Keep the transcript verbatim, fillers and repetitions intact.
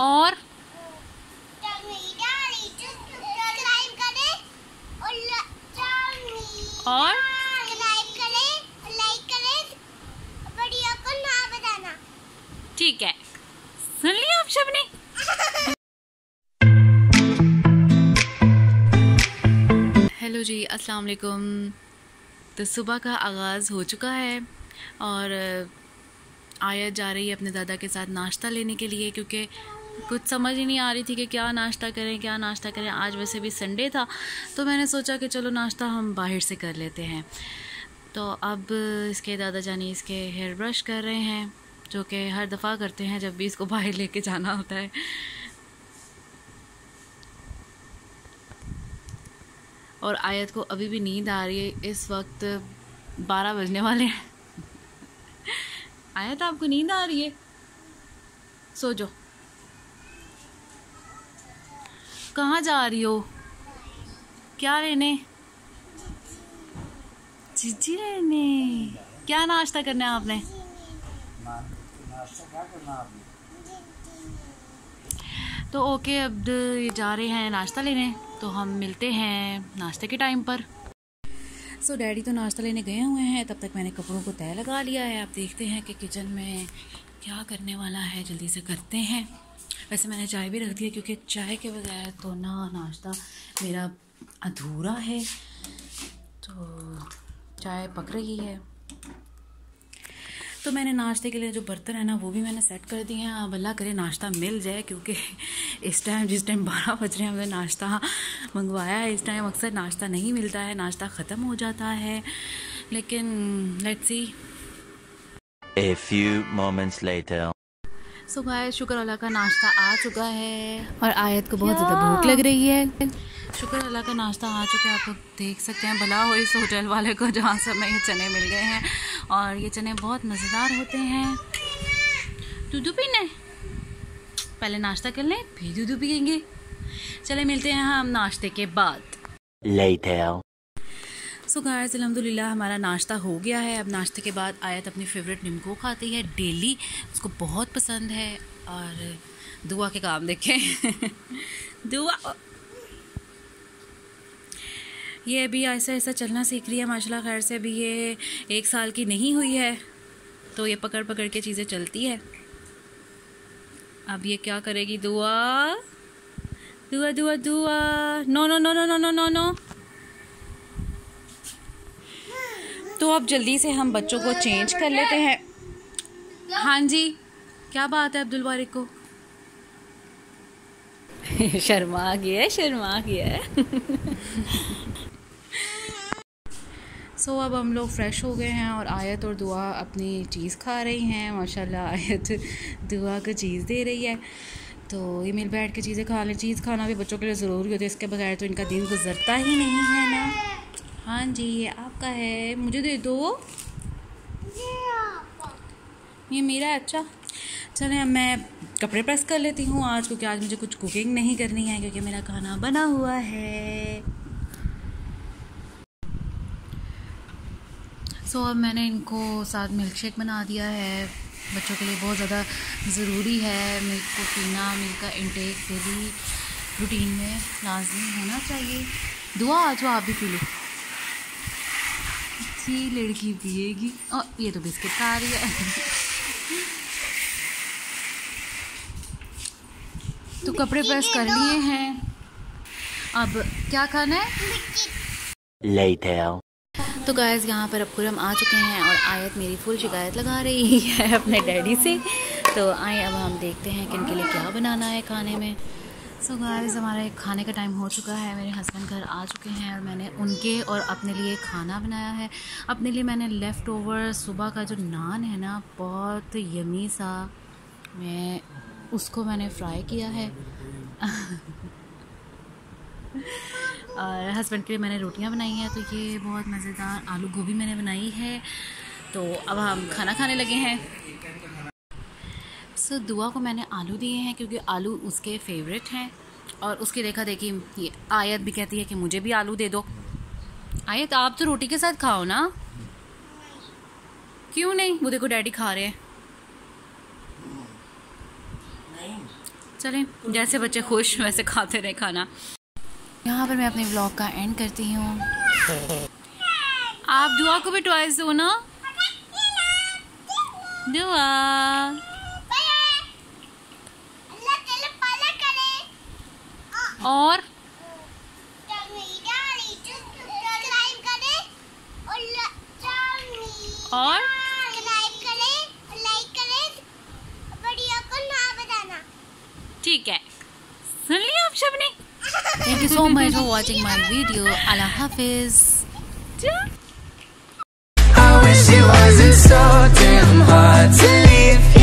और और ठीक है, सुन लिया आप सबने। हेलो जी, अस्सलाम वालेकुम। तो सुबह का आगाज़ हो चुका है और आया जा रही है अपने दादा के साथ नाश्ता लेने के लिए, क्योंकि कुछ समझ ही नहीं आ रही थी कि क्या नाश्ता करें क्या नाश्ता करें। आज वैसे भी संडे था तो मैंने सोचा कि चलो नाश्ता हम बाहर से कर लेते हैं। तो अब इसके दादा जानी इसके हेयर ब्रश कर रहे हैं, जो कि हर दफ़ा करते हैं जब भी इसको बाहर लेके जाना होता है। और आयत को अभी भी नींद आ रही है, इस वक्त बारह बजने वाले हैं। आयत, आपको नींद आ रही है? सो जाओ। कहाँ जा रही हो? क्या लेने? जीजी लेने। क्या नाश्ता करना है आपने? तो ओके, अब ये जा रहे हैं नाश्ता लेने, तो हम मिलते हैं नाश्ते के टाइम पर। सो so, डैडी तो नाश्ता लेने गए हुए हैं, तब तक मैंने कपड़ों को तय लगा लिया है। आप देखते हैं कि किचन में क्या करने वाला है, जल्दी से करते हैं। वैसे मैंने चाय भी रख दी है, क्योंकि चाय के बगैर तो ना नाश्ता मेरा अधूरा है। तो चाय पक रही है। तो मैंने नाश्ते के लिए जो बर्तन है ना, वो भी मैंने सेट कर दिए हैं। अब अल्लाह करे नाश्ता मिल जाए, क्योंकि इस टाइम जिस टाइम बारह बज रहे हैं हमने नाश्ता मंगवाया है। इस टाइम अक्सर नाश्ता नहीं मिलता है, नाश्ता ख़त्म हो जाता है। लेकिन let's see. A few moments later. So guys, शुक्र अल्लाह का नाश्ता आ चुका है और आयत को बहुत ज़्यादा भूख लग रही है। शुक्र अल्लाह का नाश्ता आ चुका है। आप लोग देख सकते हैं, भला हो इस होटल वाले को जहाँ से हमें ये चने मिल गए हैं, और ये चने बहुत मज़ेदार होते हैं। दूधू पीना है? पहले नाश्ता कर लें, फिर दूधू पियेंगे। चले मिलते हैं हम नाश्ते के बाद। सो गाइस, अल्हम्दुलिल्लाह हमारा नाश्ता हो गया है। अब नाश्ते के बाद आयत अपनी फेवरेट निम्को खाती है डेली, उसको बहुत पसंद है। और दुआ के काम देखें। दुआ ये अभी ऐसा ऐसा चलना सीख रही है माशाल्लाह। खैर से अभी ये एक साल की नहीं हुई है, तो ये पकड़ पकड़ के चीज़ें चलती है। अब ये क्या करेगी? दुआ दुआ दुआ दुआ। No no no no no no no no. तो अब जल्दी से हम बच्चों को चेंज कर लेते हैं। हाँ जी, क्या बात है अब्दुल बारिक को? शर्मा गया, शर्मा गया। सो so, अब हम लोग फ़्रेश हो गए हैं और आयत और दुआ अपनी चीज़ खा रही हैं। माशाल्लाह आयत दुआ को चीज़ दे रही है, तो ये मिल बैठ के चीज़ें खा लें। चीज़ खाना भी बच्चों के लिए ज़रूरी होती है, इसके बगैर तो इनका दिन गुजरता ही नहीं है ना। हाँ जी, ये आपका है, मुझे दे दो। ये मेरा है। अच्छा चलें, अब मैं कपड़े प्रेस कर लेती हूँ आज, क्योंकि आज मुझे कुछ कुकिंग नहीं करनी है, क्योंकि मेरा खाना बना हुआ है। सो so, अब मैंने इनको साथ मिल्क शेक बना दिया है। बच्चों के लिए बहुत ज़्यादा ज़रूरी है मिल्क को पीना। मिल्क का इंटेक डेली रूटीन में लाजमी होना चाहिए। दुआ आज आप भी पी लो। अच्छी लड़की पिएगी। और ये तो बिस्किट खा रही है। तो कपड़े प्रेस कर लिए हैं। अब क्या खाना है? लेटर। तो गाइस, यहाँ पर अब खुरम आ चुके हैं और आयत मेरी फुल शिकायत लगा रही है अपने डैडी से। तो आए अब हम देखते हैं कि इनके लिए क्या बनाना है खाने में। सो so गाइस, हमारे खाने का टाइम हो चुका है। मेरे हस्बैंड घर आ चुके हैं और मैंने उनके और अपने लिए खाना बनाया है। अपने लिए मैंने लेफ़्ट ओवर सुबह का जो नान है ना, बहुत यमी सा, मैं उसको मैंने फ्राई किया है। और हस्बैंड के लिए मैंने रोटियां बनाई हैं। तो ये बहुत मज़ेदार आलू गोभी मैंने बनाई है। तो अब हम खाना खाने लगे हैं। सो so, दुआ को मैंने आलू दिए हैं, क्योंकि आलू उसके फेवरेट हैं। और उसकी देखा देखी ये आयत भी कहती है कि मुझे भी आलू दे दो। आयत, आप तो रोटी के साथ खाओ ना। क्यों नहीं? वो देखो डैडी खा रहे हैं। चलें, जैसे बच्चे खुश वैसे खाते रहे खाना। यहाँ पर मैं अपने व्लॉग का एंड करती हूँ। आप दुआ को भी टॉयज दो ना, दुआ और और लाइक करें, लाइक करें, वीडियो को ना बताना, ठीक है? सुन लिया आप सबने। Thank you so much for watching my video. अल्लाह हाफिज। I wish it wasn't so damn hard to leave.